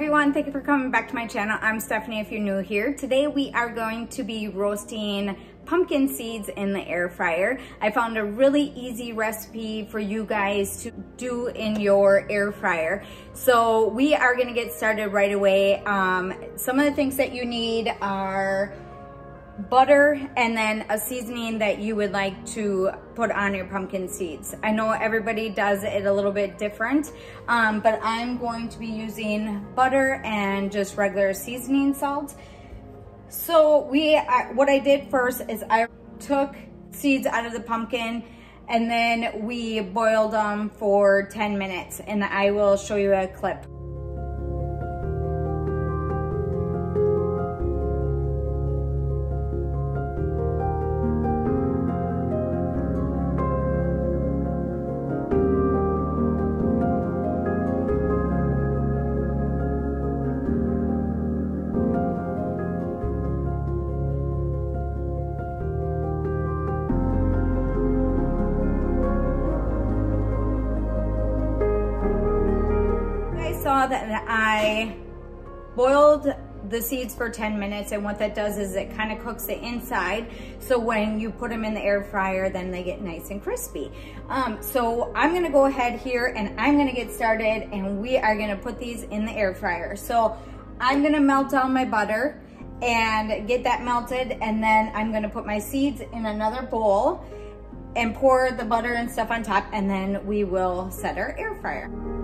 everyone, thank you for coming back to my channel. I'm Stephanie if you're new here. Today we are going to be roasting pumpkin seeds in the air fryer. I found a really easy recipe for you guys to do in your air fryer. So we are gonna get started right away. Some of the things that you need are butter and then a seasoning that you would like to put on your pumpkin seeds. I know everybody does it a little bit different, but I'm going to be using butter and just regular seasoning salt. So what I did first is I took seeds out of the pumpkin and then we boiled them for 10 minutes, and I will show you a clip. That I boiled the seeds for 10 minutes, and what that does is it kind of cooks the inside, so when you put them in the air fryer then they get nice and crispy. So I'm gonna go ahead here and I'm gonna get started, and we are gonna put these in the air fryer. So I'm gonna melt down my butter and get that melted, and then I'm gonna put my seeds in another bowl and pour the butter and stuff on top, and then we will set our air fryer.